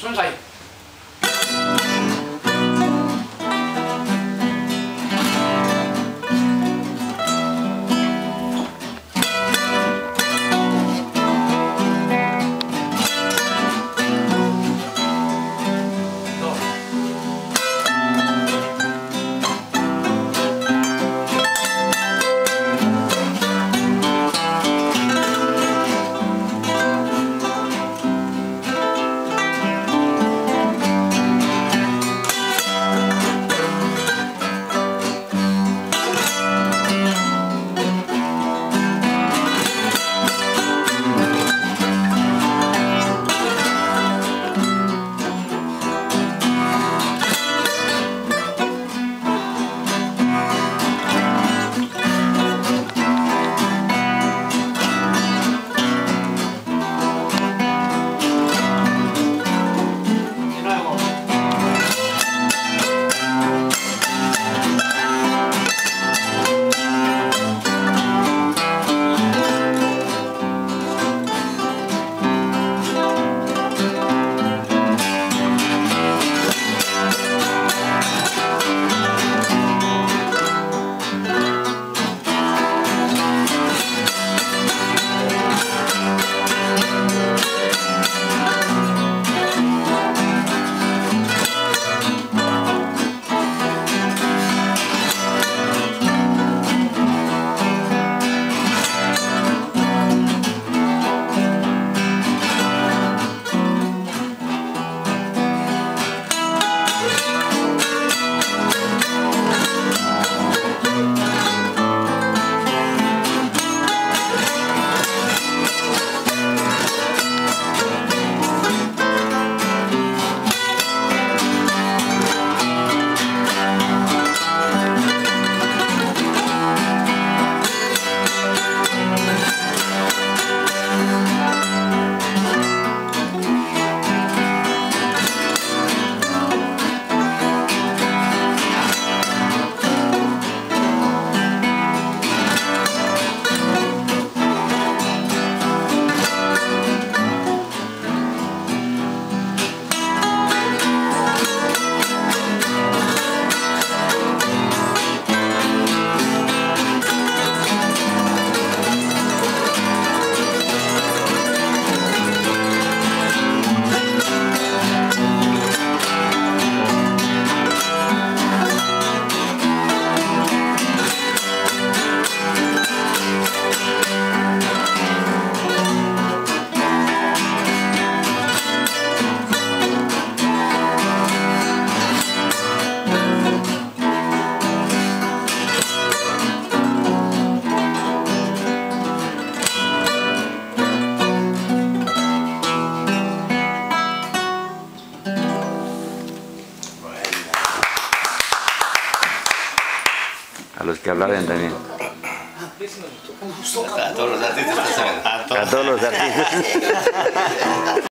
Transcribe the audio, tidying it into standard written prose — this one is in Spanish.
しました。はいA los que hablaban también. A todos los artistas.